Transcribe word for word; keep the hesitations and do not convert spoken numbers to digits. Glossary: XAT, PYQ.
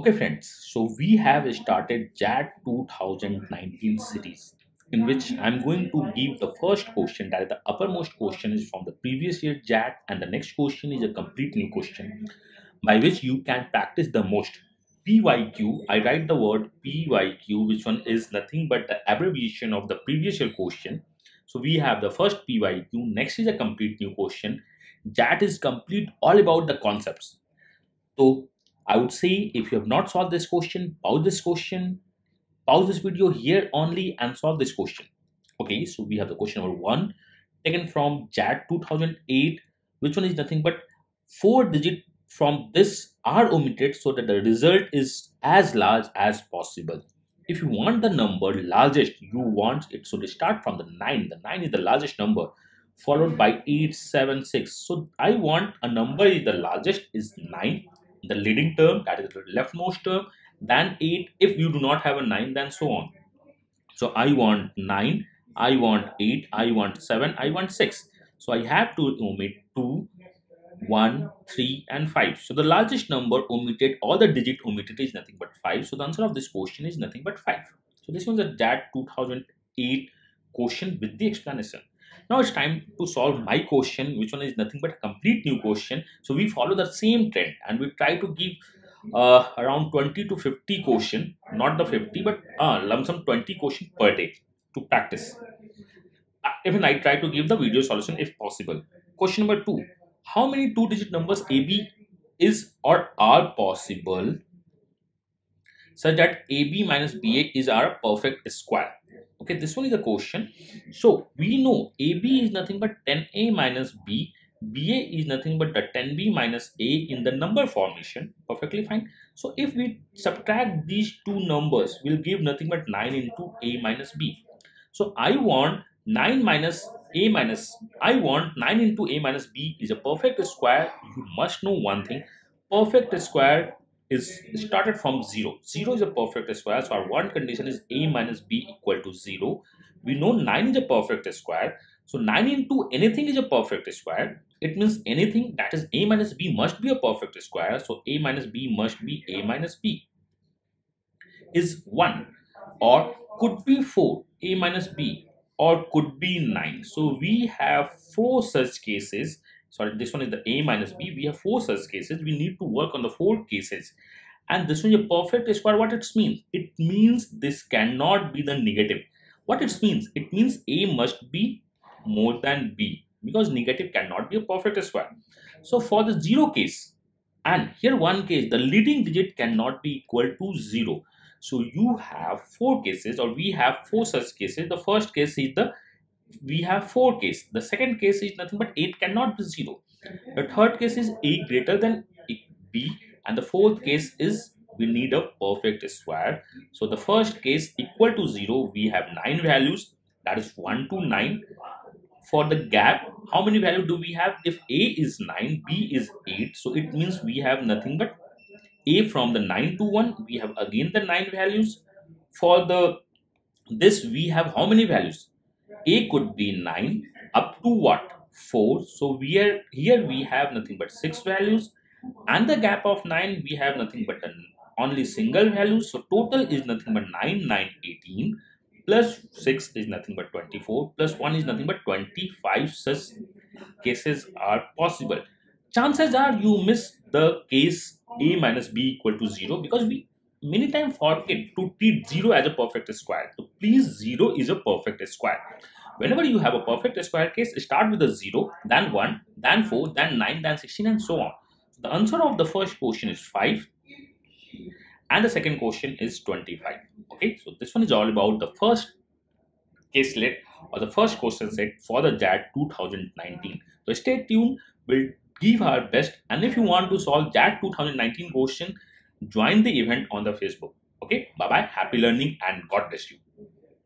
Okay friends, so we have started X A T two thousand nineteen series, in which I'm going to give the first question, that is the uppermost question is from the previous year X A T, and the next question is a complete new question by which you can practice the most. P Y Q, I write the word P Y Q, which one is nothing but the abbreviation of the previous year question. So we have the first P Y Q, next is a complete new question. X A T is complete all about the concepts. So I would say if you have not solved this question, pause this question, pause this video here only and solve this question. Okay, so we have the question number one, taken from X A T two thousand eight, which one is nothing but four digit from this are omitted so that the result is as large as possible. If you want the number largest, you want it should start from the nine. The nine is the largest number, followed by eight, seven, six. So I want a number is the largest is nine. The leading term, that is the leftmost term, then eight. If you do not have a nine, then so on. So I want nine, I want eight, I want seven, I want six. So I have to omit two, one, three and five. So the largest number omitted, all the digit omitted is nothing but five. So the answer of this question is nothing but five. So this was a X A T two thousand eight question with the explanation. Now it's time to solve my question, which one is nothing but a complete new question. So we follow the same trend and we try to give uh, around twenty to fifty question, not the fifty, but uh, lump sum twenty question per day to practice. Even I try to give the video solution if possible. Question number two, how many two digit numbers A B is or are possible such that A B minus B A is our perfect square? Okay, this one is a question. So we know A B is nothing but ten A minus B, B A is nothing but the ten B minus A in the number formation. Perfectly fine. So if we subtract these two numbers, we'll give nothing but nine into A minus B. So I want nine minus A minus, I want nine into A minus B is a perfect square. You must know one thing, perfect square is started from zero. zero is a perfect square. So our one condition is A minus B equal to zero. We know nine is a perfect square. So nine into anything is a perfect square. It means anything that is A minus B must be a perfect square. So A minus B must be A minus B is one, or could be four A minus B, or could be nine. So we have four such cases. Sorry, this one is the A minus B. We have four such cases. We need to work on the four cases. And this one is a perfect square. What it means? It means this cannot be the negative. What it means? It means A must be more than B, because negative cannot be a perfect square. So for the zero case, and here one case, the leading digit cannot be equal to zero. So you have four cases, or we have four such cases. The first case is the, we have four case. The second case is nothing but eight cannot be zero. The third case is A greater than B. And the fourth case is we need a perfect square. So the first case equal to zero, we have nine values, that is one to nine. For the gap, how many values do we have? If A is nine, B is eight. So it means we have nothing but A from the nine to one, we have again the nine values. For the this we have how many values? A could be nine up to what? four. So we are here we have nothing but six values, and the gap of nine we have nothing but an, only single value. So total is nothing but nine, nine, eighteen plus six is nothing but twenty-four plus one is nothing but twenty-five. Such cases are possible. Chances are you miss the case A minus B equal to zero, because we many times forget to treat zero as a perfect square. So please, zero is a perfect square. Whenever you have a perfect square case, start with a zero, then one, then four, then nine, then sixteen and so on. So the answer of the first question is five and the second question is twenty-five. Okay, so this one is all about the first caselet or the first question set for the X A T two thousand nineteen. So stay tuned, we'll give our best, and if you want to solve X A T two thousand nineteen question, join the event on the Facebook. Okay, bye bye, happy learning and God bless you.